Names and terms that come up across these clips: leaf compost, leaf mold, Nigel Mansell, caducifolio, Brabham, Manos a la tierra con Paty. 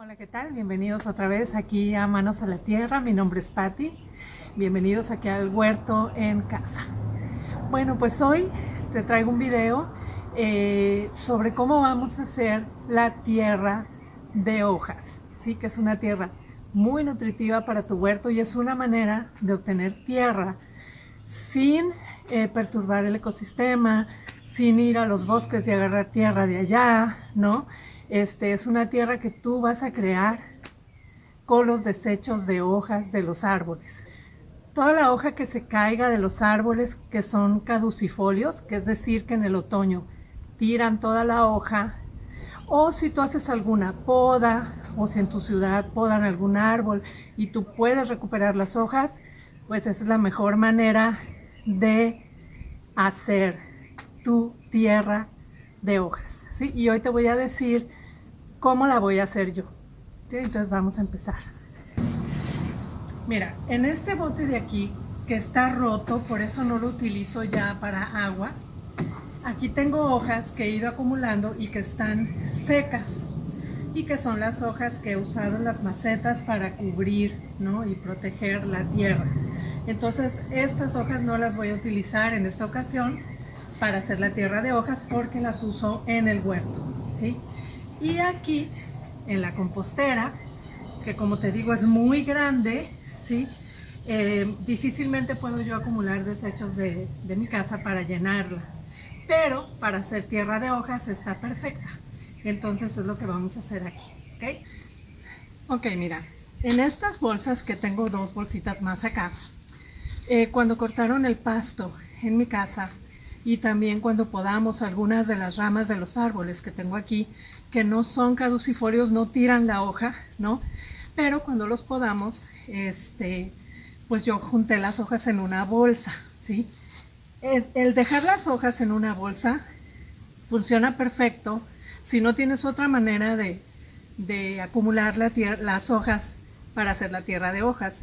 Hola, ¿qué tal? Bienvenidos otra vez aquí a Manos a la Tierra. Mi nombre es Paty. Bienvenidos aquí al huerto en casa. Bueno, pues hoy te traigo un video sobre cómo vamos a hacer la tierra de hojas, ¿sí? Que es una tierra muy nutritiva para tu huerto y es una manera de obtener tierra sin perturbar el ecosistema, sin ir a los bosques y agarrar tierra de allá, ¿no? Es una tierra que tú vas a crear con los desechos de hojas de los árboles. Toda la hoja que se caiga de los árboles, que son caducifolios, que es decir que en el otoño tiran toda la hoja, o si tú haces alguna poda, o si en tu ciudad podan algún árbol y tú puedes recuperar las hojas, pues esa es la mejor manera de hacer tu tierra de hojas, ¿sí? Y hoy te voy a decir cómo la voy a hacer yo, ¿sí? Entonces vamos a empezar. Mira, en este bote de aquí que está roto, por eso no lo utilizo ya para agua, aquí tengo hojas que he ido acumulando y que están secas y que son las hojas que usaron las macetas para cubrir, ¿no? Y proteger la tierra. Entonces estas hojas no las voy a utilizar en esta ocasión para hacer la tierra de hojas porque las uso en el huerto, ¿sí? Y aquí en la compostera, que como te digo es muy grande, ¿sí? Difícilmente puedo yo acumular desechos de mi casa para llenarla, pero para hacer tierra de hojas está perfecta. Entonces es lo que vamos a hacer aquí, ¿ok? Ok, mira, en estas bolsas, que tengo dos bolsitas más acá, cuando cortaron el pasto en mi casa, y también cuando podamos algunas de las ramas de los árboles que tengo aquí, que no son caducifolios, no tiran la hoja, ¿no? Pero cuando los podamos, pues yo junté las hojas en una bolsa, ¿sí? El dejar las hojas en una bolsa funciona perfecto si no tienes otra manera de acumular las hojas para hacer la tierra de hojas.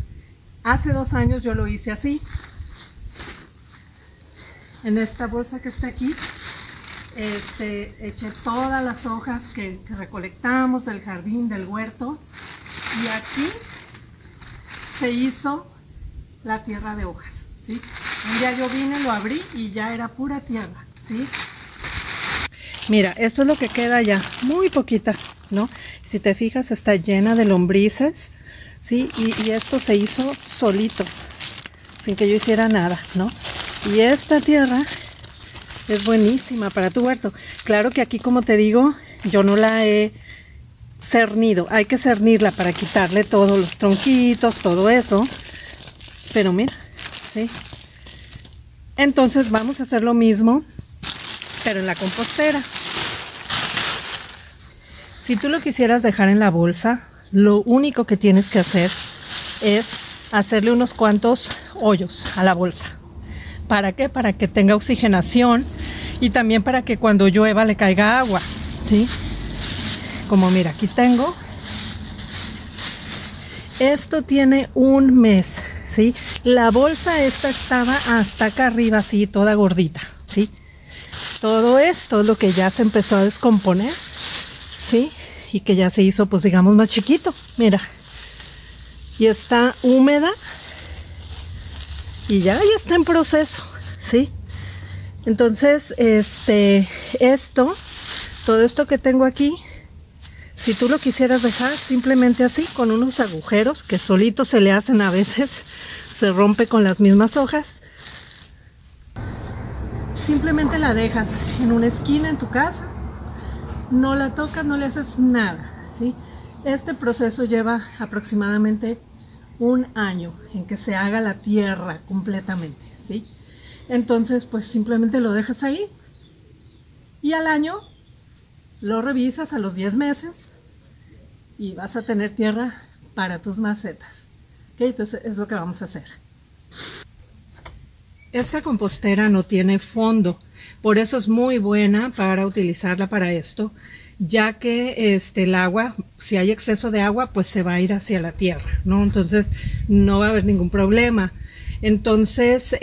Hace 2 años yo lo hice así. En esta bolsa que está aquí, eché todas las hojas que recolectamos del jardín, del huerto, y aquí se hizo la tierra de hojas, ¿sí? Un día yo vine, lo abrí y ya era pura tierra, ¿sí? Mira, esto es lo que queda ya, muy poquita, ¿no? Si te fijas, está llena de lombrices, ¿sí? Y esto se hizo solito, sin que yo hiciera nada, ¿no? Y esta tierra es buenísima para tu huerto. Claro que aquí, como te digo, yo no la he cernido. Hay que cernirla para quitarle todos los tronquitos, todo eso. Pero mira, ¿sí? Entonces vamos a hacer lo mismo, pero en la compostera. Si tú lo quisieras dejar en la bolsa, lo único que tienes que hacer es hacerle unos cuantos hoyos a la bolsa. ¿Para qué? Para que tenga oxigenación y también para que cuando llueva le caiga agua, ¿sí? Como mira, aquí tengo. Esto tiene 1 mes, ¿sí? La bolsa esta estaba hasta acá arriba, así, toda gordita, ¿sí? Todo esto es lo que ya se empezó a descomponer, ¿sí? Y que ya se hizo, pues digamos, más chiquito, mira. Y está húmeda. Y ya está en proceso, ¿sí? Entonces, todo esto que tengo aquí, si tú lo quisieras dejar simplemente así, con unos agujeros que solitos se le hacen a veces, se rompe con las mismas hojas. Simplemente la dejas en una esquina en tu casa, no la tocas, no le haces nada, ¿sí? Este proceso lleva aproximadamente 1 año en que se haga la tierra completamente, ¿sí? Entonces, pues simplemente lo dejas ahí y al año lo revisas a los 10 meses y vas a tener tierra para tus macetas, ¿ok? Entonces es lo que vamos a hacer. Esta compostera no tiene fondo, por eso es muy buena para utilizarla para esto, ya que el agua, si hay exceso de agua, pues se va a ir hacia la tierra, ¿no? Entonces no va a haber ningún problema. Entonces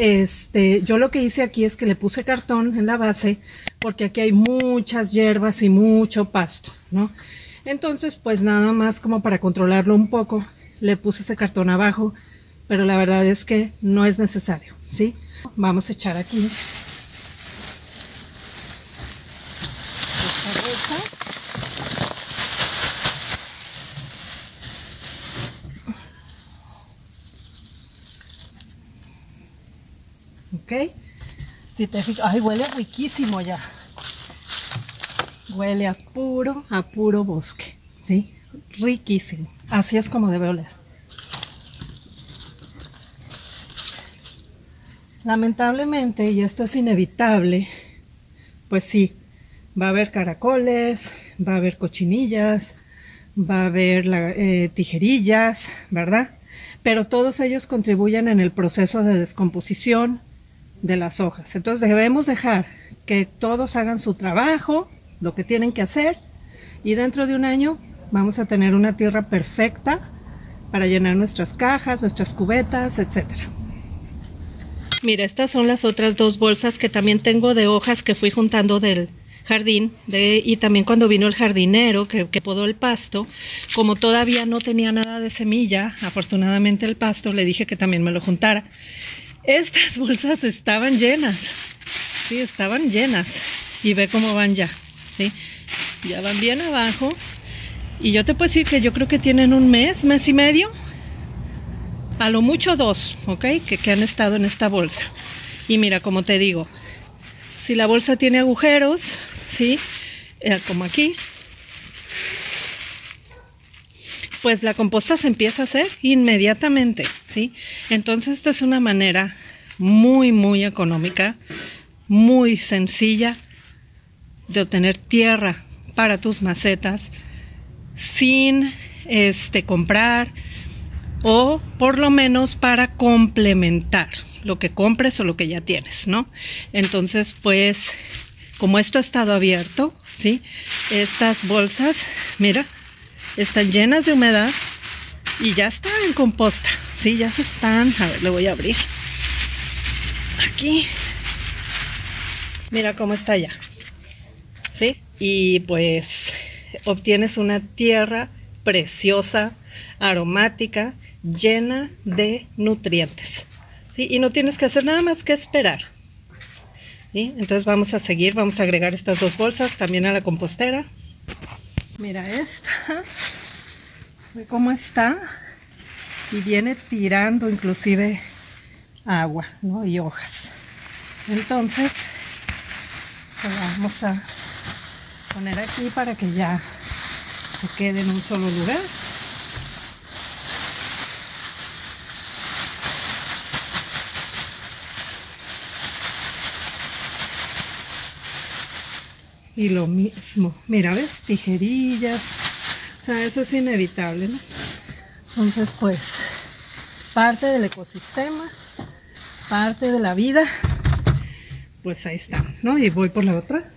yo lo que hice aquí es que le puse cartón en la base, porque aquí hay muchas hierbas y mucho pasto, ¿no? Entonces pues nada más como para controlarlo un poco le puse ese cartón abajo, pero la verdad es que no es necesario, ¿sí? Vamos a echar aquí esta rosa. Ok, si te fijas, ay, huele riquísimo ya. Huele a puro bosque, ¿sí? Riquísimo. Así es como debe oler. Lamentablemente, y esto es inevitable, pues sí, va a haber caracoles, va a haber cochinillas, va a haber tijerillas, ¿verdad? Pero todos ellos contribuyen en el proceso de descomposición de las hojas. Entonces debemos dejar que todos hagan su trabajo, lo que tienen que hacer, y dentro de un año vamos a tener una tierra perfecta para llenar nuestras cajas, nuestras cubetas, etcétera. Mira, estas son las otras dos bolsas que también tengo de hojas que fui juntando del jardín, y también cuando vino el jardinero que podó el pasto, como todavía no tenía nada de semilla, afortunadamente el pasto, le dije que también me lo juntara. Estas bolsas estaban llenas, sí, estaban llenas, y ve cómo van ya, ¿sí? Ya van bien abajo, y yo te puedo decir que yo creo que tienen un mes, mes y medio, a lo mucho dos, ¿ok? Que han estado en esta bolsa. Y mira, como te digo, si la bolsa tiene agujeros, ¿sí? Como aquí, pues la composta se empieza a hacer inmediatamente, ¿sí? Entonces esta es una manera muy, muy económica, muy sencilla de obtener tierra para tus macetas sin comprar, o por lo menos para complementar lo que compres o lo que ya tienes, ¿no? Entonces, pues, como esto ha estado abierto, ¿sí? Estas bolsas, mira, están llenas de humedad y ya están en composta, ¿sí? Ya se están, a ver, le voy a abrir aquí, mira cómo está ya, ¿sí? Y pues obtienes una tierra preciosa, aromática, llena de nutrientes, ¿sí? Y no tienes que hacer nada más que esperar, ¿sí? Entonces vamos a seguir, vamos a agregar estas dos bolsas también a la compostera. Mira esta, ve cómo está, y viene tirando inclusive agua, ¿no? Y hojas. Entonces, pues vamos a poner aquí para que ya se quede en un solo lugar. Y lo mismo, mira, ves, tijerillas, o sea, eso es inevitable, ¿no? Entonces, pues, parte del ecosistema, parte de la vida, pues ahí está, ¿no? Y voy por la otra.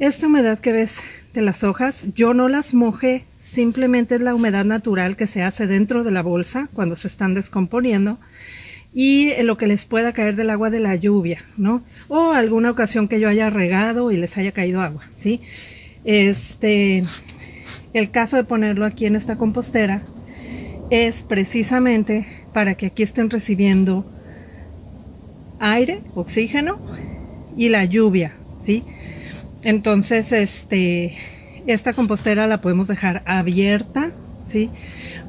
Esta humedad que ves de las hojas, yo no las mojé, simplemente es la humedad natural que se hace dentro de la bolsa cuando se están descomponiendo, y lo que les pueda caer del agua de la lluvia, ¿no? O alguna ocasión que yo haya regado y les haya caído agua, ¿sí? El caso de ponerlo aquí en esta compostera es precisamente para que aquí estén recibiendo aire, oxígeno y la lluvia, ¿sí? Entonces, esta compostera la podemos dejar abierta, ¿sí?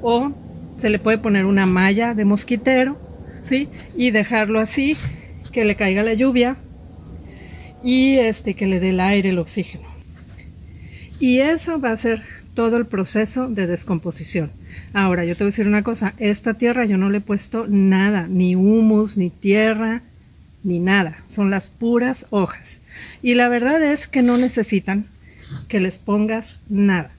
O se le puede poner una malla de mosquitero, ¿sí? Y dejarlo así, que le caiga la lluvia y que le dé el aire, el oxígeno. Y eso va a ser todo el proceso de descomposición. Ahora, yo te voy a decir una cosa, esta tierra yo no le he puesto nada, ni humus, ni tierra, ni nada, son las puras hojas, y la verdad es que no necesitan que les pongas nada.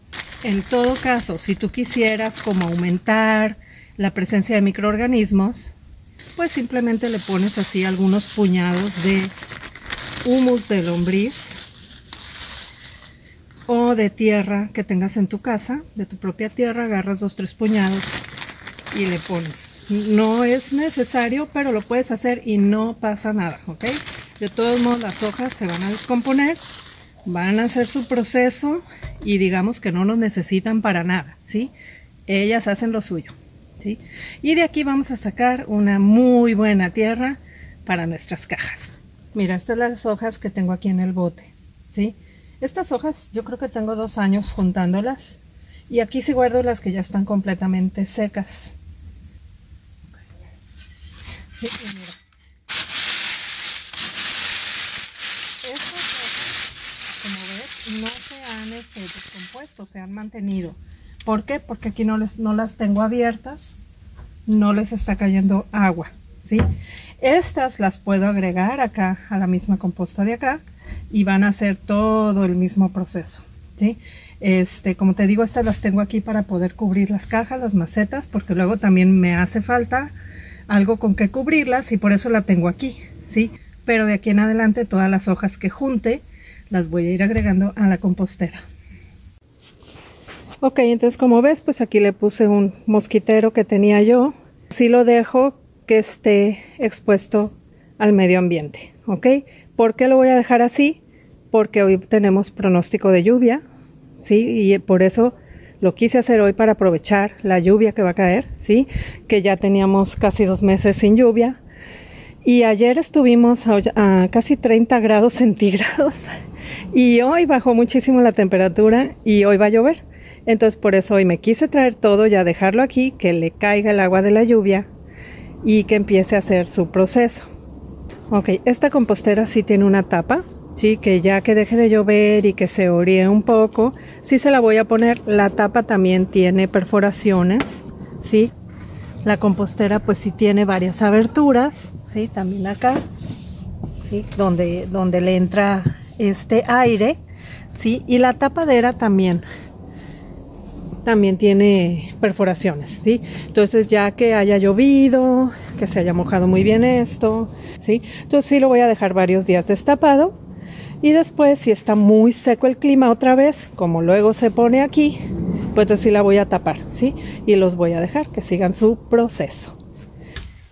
En todo caso, si tú quisieras como aumentar la presencia de microorganismos, pues simplemente le pones así algunos puñados de humus de lombriz o de tierra que tengas en tu casa, de tu propia tierra, agarras 2 o 3 puñados y le pones. No es necesario, pero lo puedes hacer y no pasa nada, ¿ok? De todos modos las hojas se van a descomponer, van a hacer su proceso y digamos que no nos necesitan para nada, ¿sí? Ellas hacen lo suyo, ¿sí? Y de aquí vamos a sacar una muy buena tierra para nuestras cajas. Mira, estas son las hojas que tengo aquí en el bote, ¿sí? Estas hojas yo creo que tengo 2 años juntándolas y aquí sí guardo las que ya están completamente secas. Sí, y mira. Estas hojas, como ves, no se han descompuesto, se han mantenido. ¿Por qué? Porque aquí no las tengo abiertas, no les está cayendo agua, ¿sí? Estas las puedo agregar acá a la misma composta de acá y van a hacer todo el mismo proceso, ¿sí? Como te digo, estas las tengo aquí para poder cubrir las cajas, las macetas, porque luego también me hace falta algo con que cubrirlas y por eso la tengo aquí, ¿sí? Pero de aquí en adelante todas las hojas que junte las voy a ir agregando a la compostera. Ok, entonces como ves, pues aquí le puse un mosquitero que tenía yo. Sí lo dejo que esté expuesto al medio ambiente, ¿ok? ¿Por qué lo voy a dejar así? Porque hoy tenemos pronóstico de lluvia, ¿sí? Y por eso lo quise hacer hoy para aprovechar la lluvia que va a caer, ¿sí? Que ya teníamos casi 2 meses sin lluvia. Y ayer estuvimos a casi 30 grados centígrados y hoy bajó muchísimo la temperatura y hoy va a llover. Entonces por eso hoy me quise traer todo, ya dejarlo aquí, que le caiga el agua de la lluvia y que empiece a hacer su proceso. Ok, esta compostera sí tiene una tapa. Sí, que ya que deje de llover y que se oríe un poco, sí se la voy a poner. La tapa también tiene perforaciones, ¿sí? La compostera pues sí tiene varias aberturas, ¿sí? También acá, ¿sí? Donde le entra este aire, ¿sí? Y la tapadera también tiene perforaciones, ¿sí? Entonces ya que haya llovido, que se haya mojado muy bien esto, ¿sí? Entonces sí lo voy a dejar varios días destapado. Y después, si está muy seco el clima otra vez, como luego se pone aquí, pues entonces sí la voy a tapar, ¿sí? Y los voy a dejar que sigan su proceso.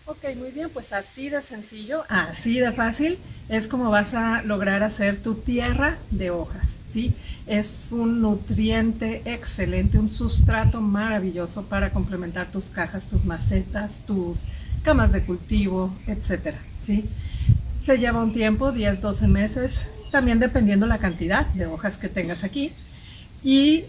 Ok, muy bien, pues así de sencillo, así de fácil, es como vas a lograr hacer tu tierra de hojas, ¿sí? Es un nutriente excelente, un sustrato maravilloso para complementar tus cajas, tus macetas, tus camas de cultivo, etcétera, ¿sí? Se lleva un tiempo, 10, 12 meses, también dependiendo la cantidad de hojas que tengas aquí. Y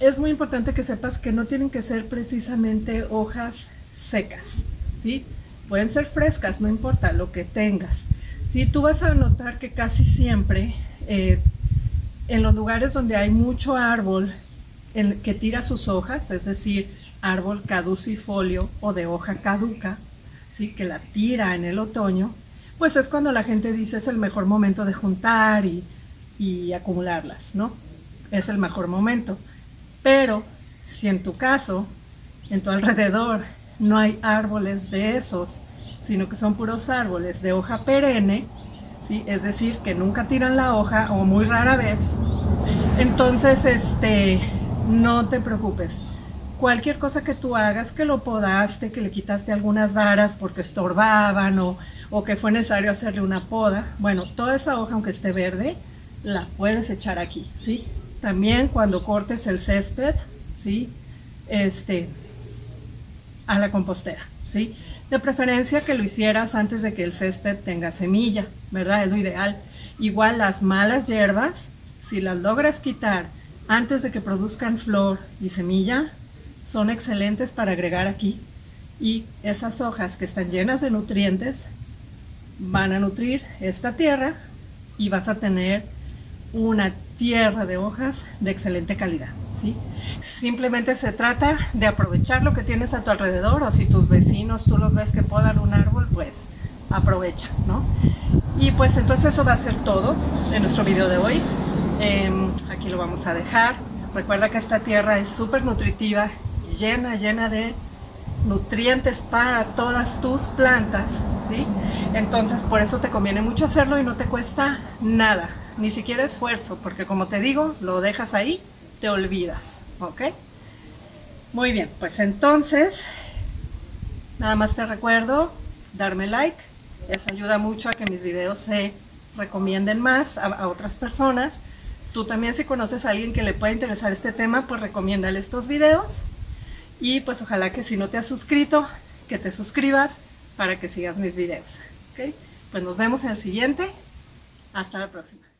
es muy importante que sepas que no tienen que ser precisamente hojas secas, ¿sí? Pueden ser frescas, no importa lo que tengas, ¿sí? Tú vas a notar que casi siempre en los lugares donde hay mucho árbol que tira sus hojas, es decir, árbol caducifolio o de hoja caduca, ¿sí? Que la tira en el otoño, pues es cuando la gente dice es el mejor momento de juntar y acumularlas, ¿no? Es el mejor momento. Pero si en tu caso, en tu alrededor, no hay árboles de esos, sino que son puros árboles de hoja perenne, ¿sí? Es decir, que nunca tiran la hoja o muy rara vez, entonces no te preocupes. Cualquier cosa que tú hagas, que lo podaste, que le quitaste algunas varas porque estorbaban o que fue necesario hacerle una poda, bueno, toda esa hoja, aunque esté verde, la puedes echar aquí, ¿sí? También cuando cortes el césped, ¿sí? A la compostera, ¿sí? De preferencia que lo hicieras antes de que el césped tenga semilla, ¿verdad? Es lo ideal. Igual las malas hierbas, si las logras quitar antes de que produzcan flor y semilla, son excelentes para agregar aquí y esas hojas que están llenas de nutrientes van a nutrir esta tierra y vas a tener una tierra de hojas de excelente calidad, ¿sí? Simplemente se trata de aprovechar lo que tienes a tu alrededor o si tus vecinos tú los ves que podan un árbol, pues aprovecha, ¿no? Y pues entonces eso va a ser todo en nuestro video de hoy. Aquí lo vamos a dejar. Recuerda que esta tierra es súper nutritiva, llena de nutrientes para todas tus plantas, ¿sí? Entonces por eso te conviene mucho hacerlo y no te cuesta nada, ni siquiera esfuerzo, porque como te digo, lo dejas ahí, te olvidas, ¿ok? Muy bien, pues entonces nada más te recuerdo darme like, eso ayuda mucho a que mis videos se recomienden más a otras personas. Tú también, si conoces a alguien que le pueda interesar este tema, pues recomiéndale estos videos. Y pues ojalá que si no te has suscrito, que te suscribas para que sigas mis videos, ¿ok? Pues nos vemos en el siguiente. Hasta la próxima.